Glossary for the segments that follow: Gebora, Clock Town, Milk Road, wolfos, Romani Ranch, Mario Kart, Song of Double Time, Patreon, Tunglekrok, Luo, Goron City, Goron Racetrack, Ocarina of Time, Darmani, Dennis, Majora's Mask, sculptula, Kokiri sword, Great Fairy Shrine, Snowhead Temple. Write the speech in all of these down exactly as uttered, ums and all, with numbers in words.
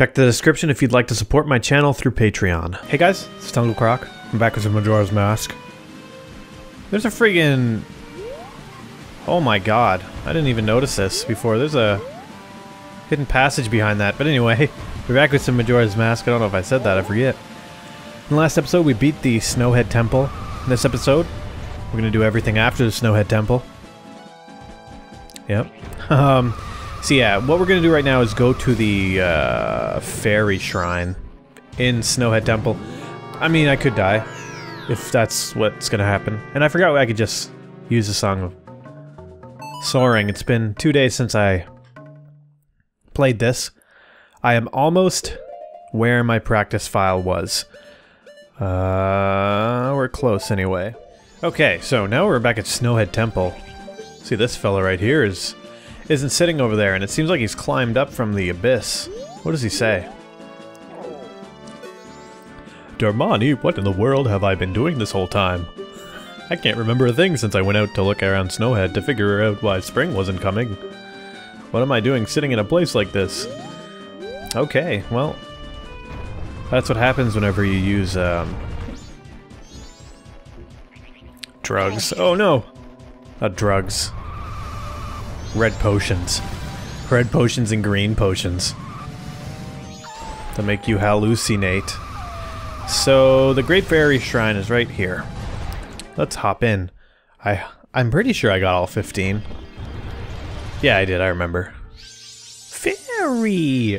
Check the description if you'd like to support my channel through Patreon. Hey guys, it's Tunglekrok. I'm back with some Majora's Mask. There's a friggin'... Oh my god. I didn't even notice this before. There's a hidden passage behind that. But anyway, we're back with some Majora's Mask. I don't know if I said that. I forget. In the last episode, we beat the Snowhead Temple. In this episode, we're gonna do everything after the Snowhead Temple. Yep. Um... So yeah, what we're going to do right now is go to the uh, Fairy Shrine in Snowhead Temple. I mean, I could die, if that's what's going to happen. And I forgot I could just use the Song of Soaring. It's been two days since I played this. I am almost where my practice file was. Uh, we're close anyway. Okay, so now we're back at Snowhead Temple. See, this fella right here is... isn't sitting over there, and it seems like he's climbed up from the abyss. What does he say? Darmani, what in the world have I been doing this whole time? I can't remember a thing since I went out to look around Snowhead to figure out why spring wasn't coming. What am I doing sitting in a place like this? Okay, well... that's what happens whenever you use, um... drugs. Oh no! Not drugs. Red potions. Red potions and green potions. To make you hallucinate. So, the Great Fairy Shrine is right here. Let's hop in. I, I'm pretty sure I got all fifteen. Yeah, I did, I remember. Fairy!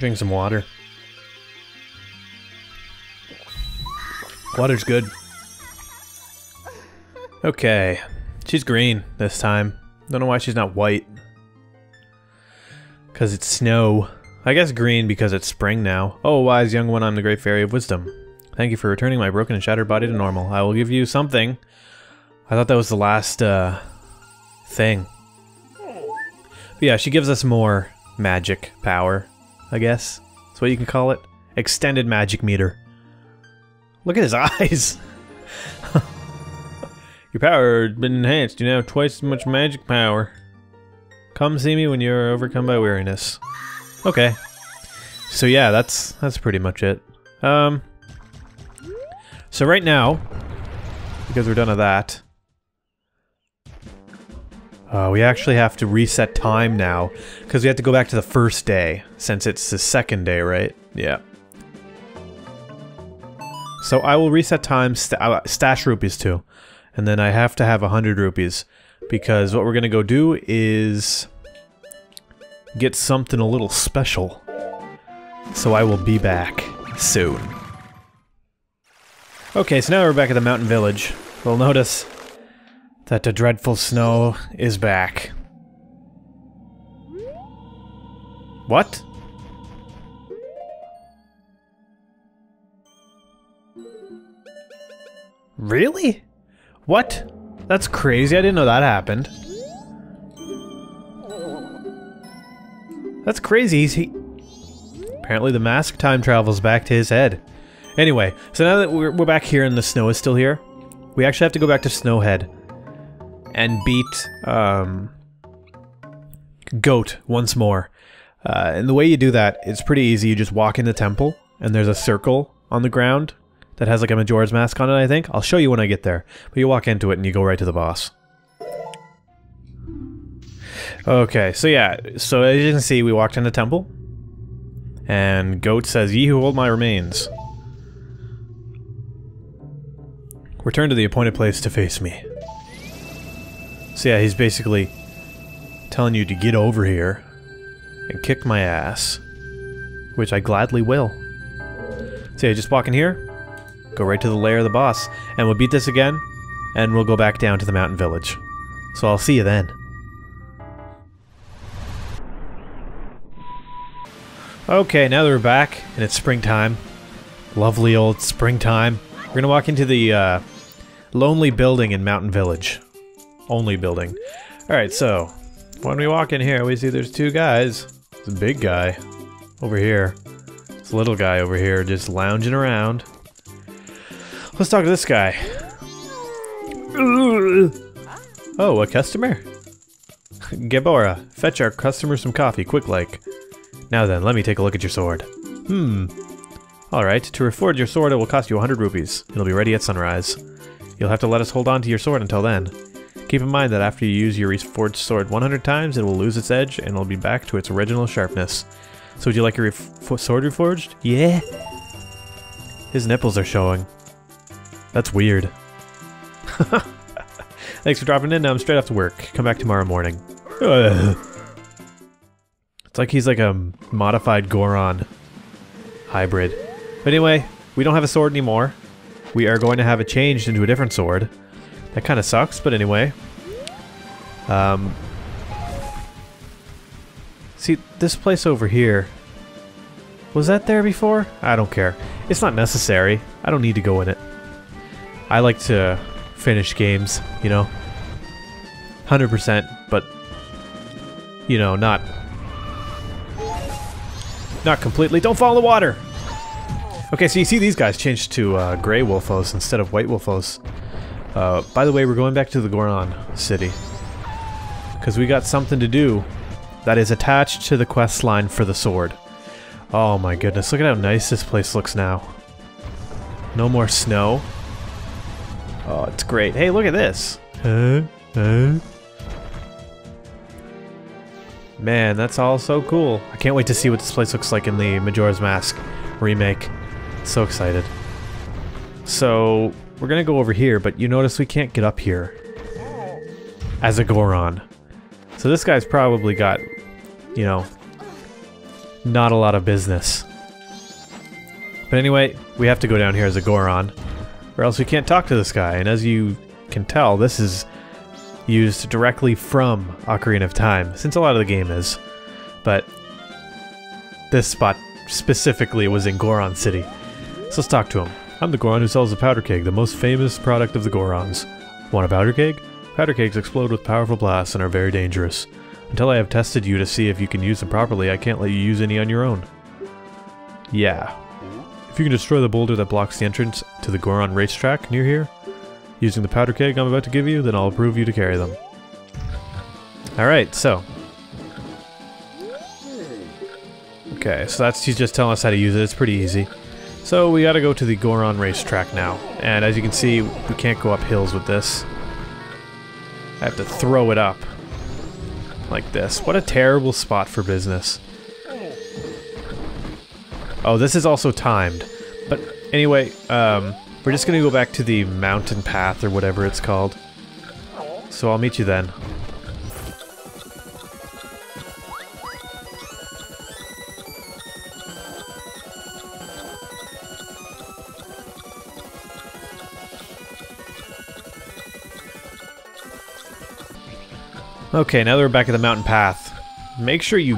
Drink some water. Water's good. Okay. She's green this time. Don't know why she's not white. Cause it's snow. I guess green because it's spring now. Oh, wise young one, I'm the Great Fairy of Wisdom. Thank you for returning my broken and shattered body to normal. I will give you something. I thought that was the last, uh... thing. But yeah, she gives us more magic power, I guess. That's what you can call it. Extended magic meter. Look at his eyes! Your power has been enhanced. You now have twice as much magic power. Come see me when you are overcome by weariness. Okay. So yeah, that's that's pretty much it. Um. So right now, because we're done with that, uh, we actually have to reset time now, because we have to go back to the first day, since it's the second day, right? Yeah. So I will reset time, st stash rupees too. And then I have to have a hundred rupees, because what we're gonna go do is get something a little special. So I will be back soon. Okay, so now we're back at the mountain village. We'll notice that the dreadful snow is back. What? Really? What? That's crazy, I didn't know that happened. That's crazy, he... Apparently the mask time travels back to his head. Anyway, so now that we're, we're back here and the snow is still here, we actually have to go back to Snowhead and beat, um... Goat once more. Uh, and the way you do that, it's pretty easy. You just walk in the temple, and there's a circle on the ground that has like a Majora's Mask on it, I think. I'll show you when I get there. But you walk into it and you go right to the boss. Okay, so yeah. So as you can see, we walked into the temple. And Goat says, "Ye who hold my remains. Return to the appointed place to face me." So yeah, he's basically telling you to get over here and kick my ass. Which I gladly will. So yeah, just walk in here. Go right to the lair of the boss, and we'll beat this again, and we'll go back down to the mountain village. So I'll see you then. Okay, now that we're back, and it's springtime. Lovely old springtime. We're gonna walk into the, uh, lonely building in Mountain Village. Only building. Alright, so, when we walk in here, we see there's two guys. There's a big guy over here. There's a little guy over here just lounging around. Let's talk to this guy. Oh, a customer? Gebora, fetch our customer some coffee, quick-like. Now then, let me take a look at your sword. Hmm. Alright, to reforge your sword it will cost you one hundred rupees. It'll be ready at sunrise. You'll have to let us hold on to your sword until then. Keep in mind that after you use your reforged sword one hundred times, it will lose its edge and it'll be back to its original sharpness. So would you like your ref sword reforged? Yeah! His nipples are showing. That's weird. Thanks for dropping in, now I'm straight off to work. Come back tomorrow morning. Ugh. It's like he's like a modified Goron hybrid. But anyway, we don't have a sword anymore. We are going to have it changed into a different sword. That kind of sucks, but anyway. Um, see, this place over here... Was that there before? I don't care. It's not necessary. I don't need to go in it. I like to finish games, you know? one hundred percent, but... You know, not... Not completely. Don't fall in the water! Okay, so you see these guys changed to uh, gray wolfos instead of white wolfos. Uh, by the way, we're going back to the Goron City. Because we got something to do that is attached to the quest line for the sword. Oh my goodness, look at how nice this place looks now. No more snow. Oh, it's great. Hey, look at this! Huh? Huh? Man, that's all so cool. I can't wait to see what this place looks like in the Majora's Mask remake. So excited. So... We're gonna go over here, but you notice we can't get up here as a Goron. So this guy's probably got, you know, not a lot of business. But anyway, we have to go down here as a Goron, or else we can't talk to this guy. And as you can tell, this is used directly from Ocarina of Time, since a lot of the game is. But this spot specifically was in Goron City. So let's talk to him. I'm the Goron who sells the powder keg, the most famous product of the Gorons. Want a powder keg? Powder kegs explode with powerful blasts and are very dangerous. Until I have tested you to see if you can use them properly, I can't let you use any on your own. Yeah. If you can destroy the boulder that blocks the entrance to the Goron Racetrack near here, using the powder keg I'm about to give you, then I'll approve you to carry them. Alright, so. Okay, so that's he's just telling us how to use it. It's pretty easy. So we gotta go to the Goron Racetrack now, and as you can see, we can't go up hills with this. I have to throw it up. Like this. What a terrible spot for business. Oh, this is also timed. But anyway, um, we're just gonna go back to the mountain path or whatever it's called. So I'll meet you then. Okay, now that we're back at the mountain path, make sure you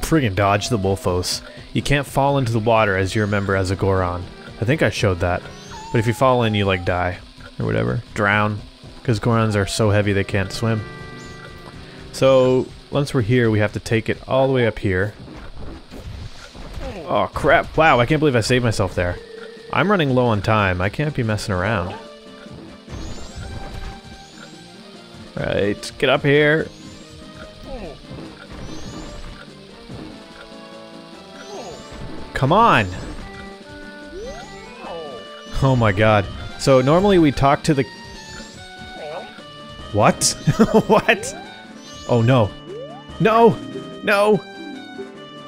friggin' dodge the wolfos. You can't fall into the water, as you remember, as a Goron. I think I showed that. But if you fall in, you, like, die. Or whatever. Drown. Because Gorons are so heavy they can't swim. So, once we're here, we have to take it all the way up here. Oh, crap. Wow, I can't believe I saved myself there. I'm running low on time. I can't be messing around. Right, get up here. Come on! Oh my god. So normally we talk to the... What? What? Oh no. No! No!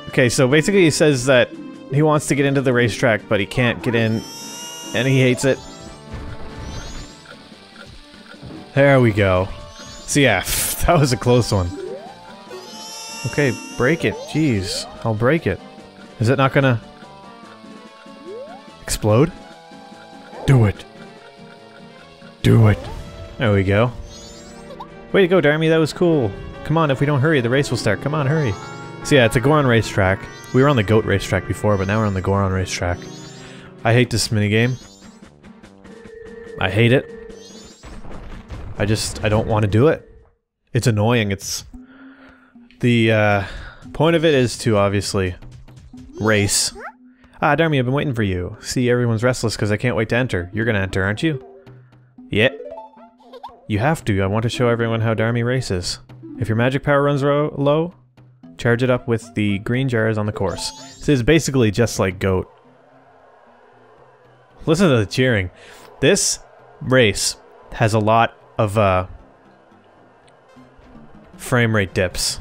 Okay, so basically he says that he wants to get into the racetrack, but he can't get in, and he hates it. There we go. So yeah, that was a close one. Okay, break it. Jeez, I'll break it. Is it not gonna... explode? Do it. Do it. There we go. Way to go, Darmy, that was cool. Come on, if we don't hurry, the race will start. Come on, hurry. So yeah, it's a Goron racetrack. We were on the Goat racetrack before, but now we're on the Goron racetrack. I hate this minigame. I hate it. I just, I don't want to do it. It's annoying, it's... The, uh, point of it is to, obviously, race. Ah, Darmy, I've been waiting for you. See, everyone's restless because I can't wait to enter. You're gonna enter, aren't you? Yeah. You have to, I want to show everyone how Darmy races. If your magic power runs low, Charge it up with the green jars on the course. This is basically just like GOAT. Listen to the cheering. This race has a lot of uh, frame rate dips.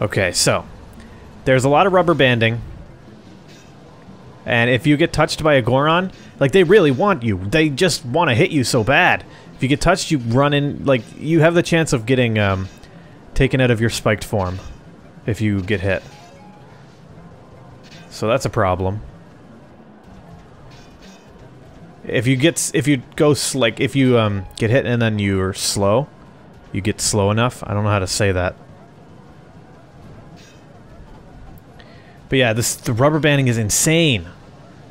Okay, so there's a lot of rubber banding, and if you get touched by a Goron, like, they really want you. They just want to hit you so bad. If you get touched, you run in, like, you have the chance of getting um, taken out of your spiked form if you get hit. So that's a problem. If you get, if you go, like, if you um, get hit and then you're slow, you get slow enough. I don't know how to say that. But yeah, this, the rubber banding is insane.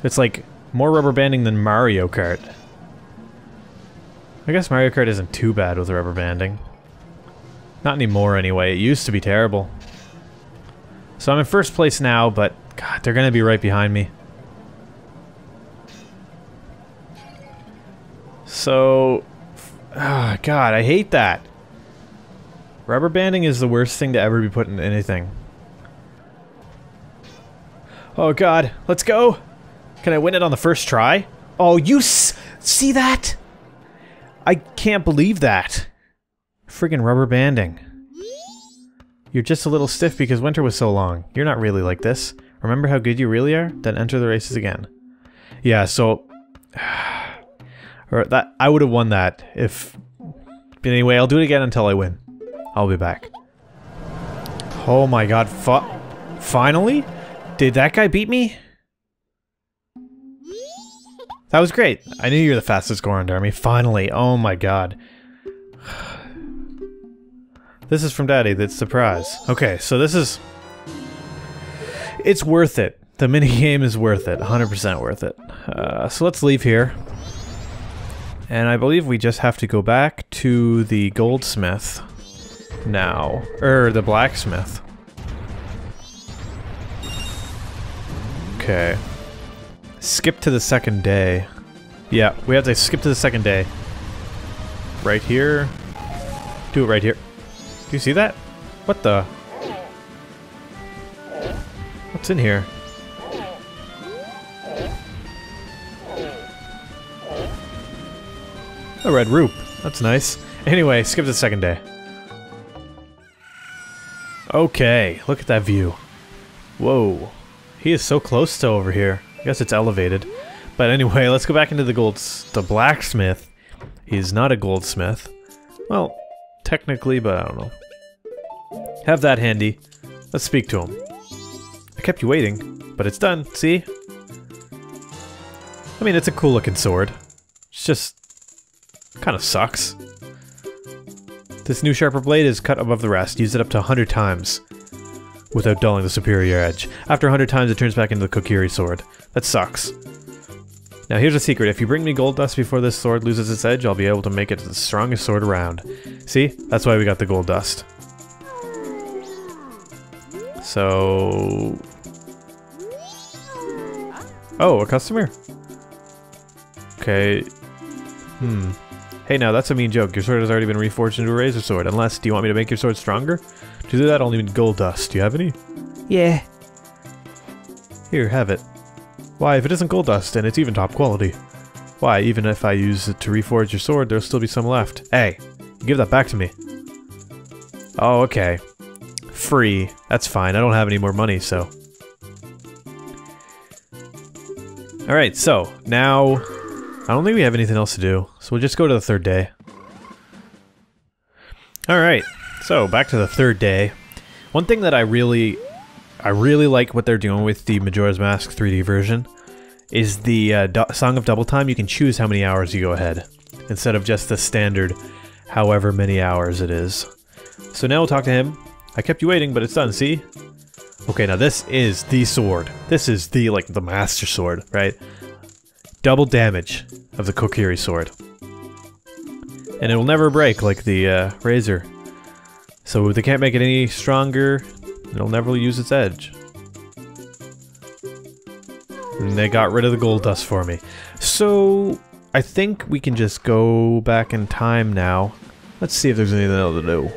It's like more rubber banding than Mario Kart. I guess Mario Kart isn't too bad with rubber banding. Not anymore anyway, it used to be terrible. So I'm in first place now, but god, they're gonna be right behind me. So, oh god, I hate that. Rubber banding is the worst thing to ever be put into anything. Oh god, let's go! Can I win it on the first try? Oh, you s- see that? I can't believe that. Friggin' rubber banding. You're just a little stiff because winter was so long. You're not really like this. Remember how good you really are? Then enter the races again. Yeah, so... or that I would have won that if... But anyway, I'll do it again until I win. I'll be back. Oh my god, fi- finally? Did that guy beat me? That was great. I knew you were the fastest Goron, Darmy. Finally. Oh my god. This is from Daddy. That's surprise. Okay, so this is... It's worth it. The minigame is worth it. one hundred percent worth it. Uh, so let's leave here. And I believe we just have to go back to the goldsmith now. Or the blacksmith. Okay. Skip to the second day. Yeah, we have to skip to the second day. Right here. Do it right here. Do you see that? What the? What's in here? A red roop. That's nice. Anyway, skip to the second day. Okay, look at that view. Whoa. He is so close to over here. I guess it's elevated. But anyway, let's go back into the gold... The blacksmith. He's not a goldsmith. Well, technically, but I don't know. Have that handy. Let's speak to him. I kept you waiting, but it's done. See? I mean, it's a cool looking sword. It's just... kind of sucks. This new sharper blade is cut above the rest. Use it up to one hundred times. Without dulling the superior edge. After one hundred times, it turns back into the Kokiri sword. That sucks. Now here's a secret. If you bring me gold dust before this sword loses its edge, I'll be able to make it the strongest sword around. See? That's why we got the gold dust. So... oh, a customer? Okay. Hmm. Hey now, that's a mean joke. Your sword has already been reforged into a razor sword. Unless, do you want me to make your sword stronger? To do that, I'll need gold dust. Do you have any? Yeah. Here, have it. Why, if it isn't gold dust, then it's even top quality. Why, even if I use it to reforge your sword, there'll still be some left. Hey, give that back to me. Oh, okay. Free. That's fine. I don't have any more money, so... alright, so, now... I don't think we have anything else to do, so we'll just go to the third day. Alright. So, back to the third day. One thing that I really, I really like what they're doing with the Majora's Mask three D version is the uh, Song of Double Time. You can choose how many hours you go ahead, instead of just the standard however many hours it is. So now we'll talk to him. I kept you waiting, but it's done, see? Okay, now this is the sword. This is the, like, the master sword, right? Double damage of the Kokiri sword. And it will never break like the uh, razor. So they can't make it any stronger, it'll never use its edge. And they got rid of the gold dust for me. So, I think we can just go back in time now. Let's see if there's anything else to do.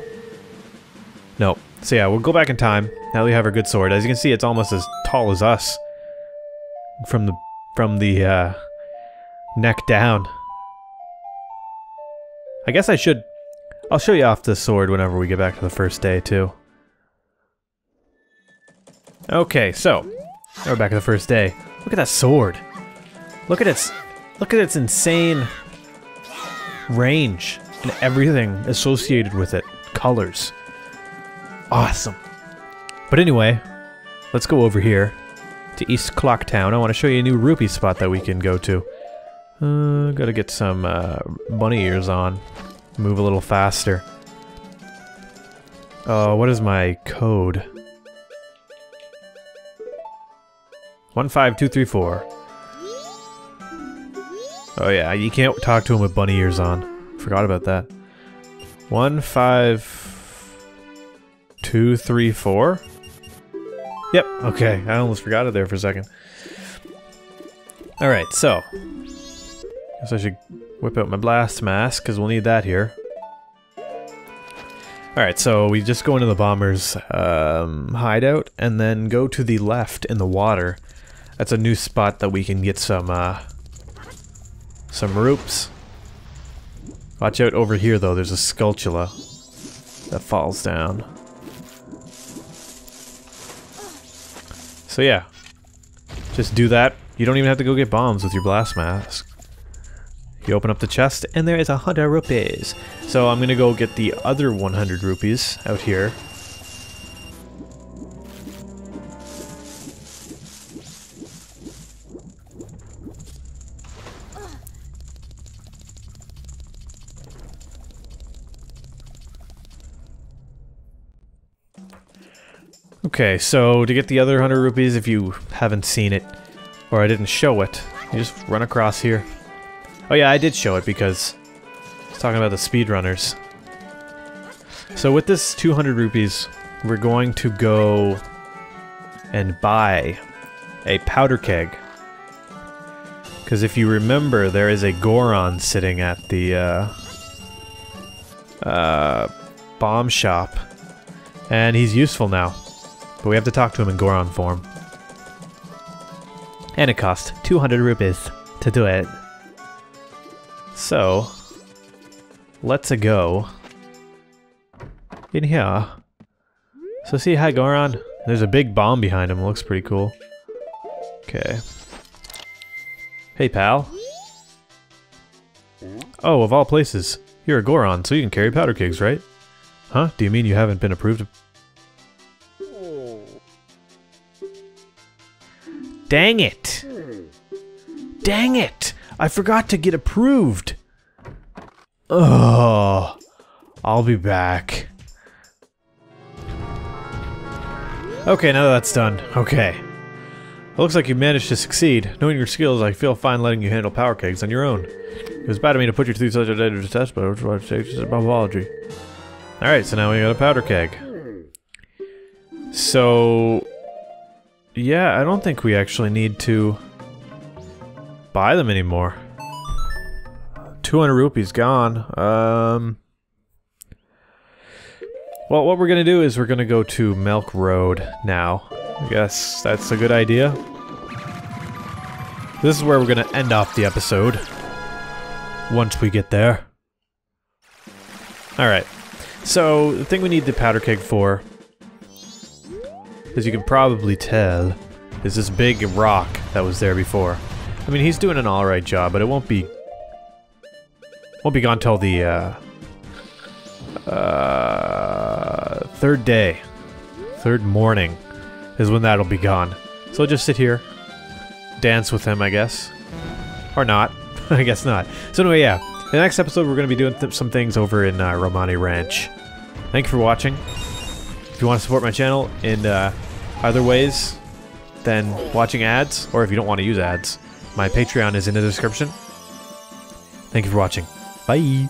No. So yeah, we'll go back in time. Now we have our good sword. As you can see, it's almost as tall as us. From the from the uh, neck down. I guess I should... I'll show you off the sword whenever we get back to the first day, too. Okay, so... Now we're back to the first day. Look at that sword. Look at its... Look at its insane... range. And everything associated with it. Colors. Awesome. But anyway, let's go over here to East Clock Town. I want to show you a new rupee spot that we can go to. Uh, gotta get some uh, bunny ears on. Move a little faster. Oh, uh, what is my code? one five two three four. Oh yeah, you can't talk to him with bunny ears on. Forgot about that. one five two three four? Yep, okay. I almost forgot it there for a second. Alright, so... I guess I should whip out my blast mask, because we'll need that here. Alright, so we just go into the bomber's um, hideout, and then go to the left in the water. That's a new spot that we can get some, uh... some ropes. Watch out over here, though. There's a sculptula that falls down. So yeah. Just do that. You don't even have to go get bombs with your blast mask. You open up the chest, and there is one hundred rupees. So I'm gonna go get the other one hundred rupees out here. Okay, so to get the other one hundred rupees, if you haven't seen it, or I didn't show it, you just run across here. Oh yeah, I did show it because I was talking about the speedrunners. So with this two hundred rupees, we're going to go and buy a powder keg. Because if you remember, there is a Goron sitting at the uh, uh, bomb shop. And he's useful now. But we have to talk to him in Goron form. And it costs two hundred rupees to do it. So, let's-a go in here. So see, hi Goron. There's a big bomb behind him, looks pretty cool. Okay. Hey pal. Oh, of all places, you're a Goron, so you can carry powder kegs, right? Huh? Do you mean you haven't been approved? Dang it! Dang it! I forgot to get approved! Ugh. I'll be back. Okay, now that's done. Okay. It looks like you managed to succeed. Knowing your skills, I feel fine letting you handle power kegs on your own. It was bad of me to put you through such a dangerous test, but I was just an apology. Alright, so now we got a powder keg. So... yeah, I don't think we actually need to... buy them anymore. two hundred rupees gone. Um, well, what we're gonna do is we're gonna go to Milk Road now. I guess that's a good idea. This is where we're gonna end off the episode. Once we get there. Alright. So, the thing we need the powder keg for, as you can probably tell, is this big rock that was there before. I mean, he's doing an alright job, but it won't be... won't be gone till the, uh... Uh... third day. Third morning is when that'll be gone. So I'll just sit here. Dance with him, I guess. Or not. I guess not. So anyway, yeah. In the next episode, we're going to be doing th some things over in, uh, Romani Ranch. Thank you for watching. If you want to support my channel in, uh, other ways than watching ads, or if you don't want to use ads, my Patreon is in the description. Thank you for watching. Bye!